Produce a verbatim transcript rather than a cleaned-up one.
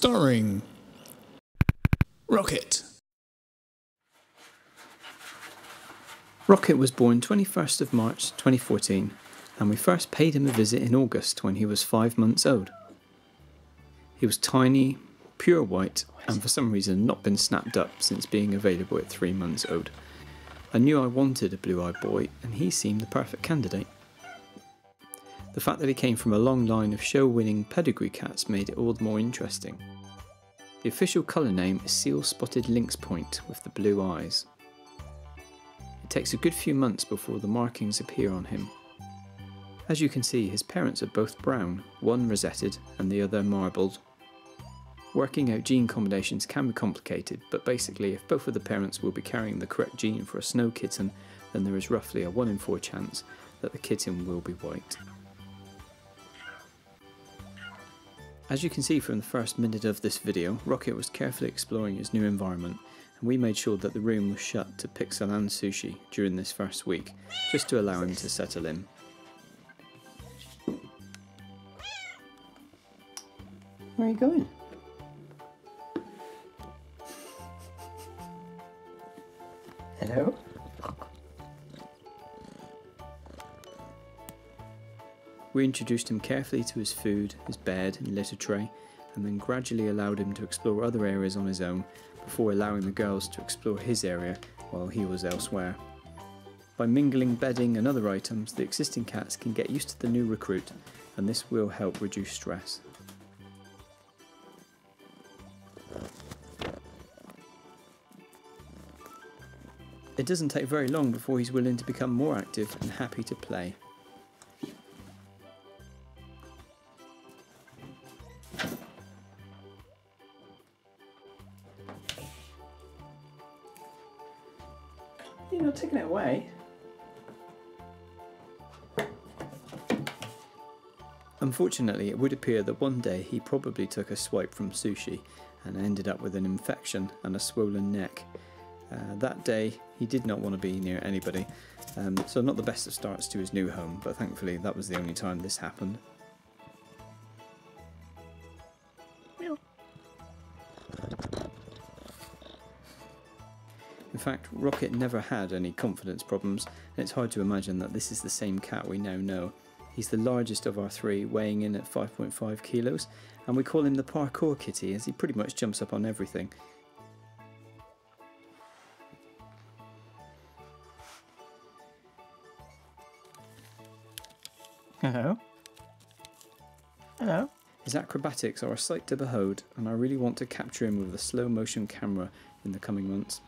starring Rocket. Rocket was born twenty-first of March twenty fourteen, and we first paid him a visit in August when he was five months old. He was tiny, pure white, and for some reason not been snapped up since being available at three months old. I knew I wanted a blue-eyed boy, and he seemed the perfect candidate. The fact that he came from a long line of show-winning pedigree cats made it all the more interesting. The official colour name is seal-spotted lynx point with the blue eyes. It takes a good few months before the markings appear on him. As you can see, his parents are both brown, one rosetted and the other marbled. Working out gene combinations can be complicated, but basically if both of the parents will be carrying the correct gene for a snow kitten, then there is roughly a one in four chance that the kitten will be white. As you can see from the first minute of this video, Rocket was carefully exploring his new environment, and we made sure that the room was shut to Pixel and Sushi during this first week, just to allow him to settle in. Where are you going? Hello? We introduced him carefully to his food, his bed and litter tray, and then gradually allowed him to explore other areas on his own before allowing the girls to explore his area while he was elsewhere. By mingling bedding and other items, the existing cats can get used to the new recruit, and this will help reduce stress. It doesn't take very long before he's willing to become more active and happy to play. You're not taking it away. Unfortunately, it would appear that one day he probably took a swipe from Sushi and ended up with an infection and a swollen neck. Uh, that day, he did not want to be near anybody, um, so not the best of starts to his new home, but thankfully that was the only time this happened. Meow. In fact, Rocket never had any confidence problems, and it's hard to imagine that this is the same cat we now know. He's the largest of our three, weighing in at five point five kilos, and we call him the parkour kitty as he pretty much jumps up on everything. Hello? Hello? His acrobatics are a sight to behold, and I really want to capture him with a slow motion camera in the coming months.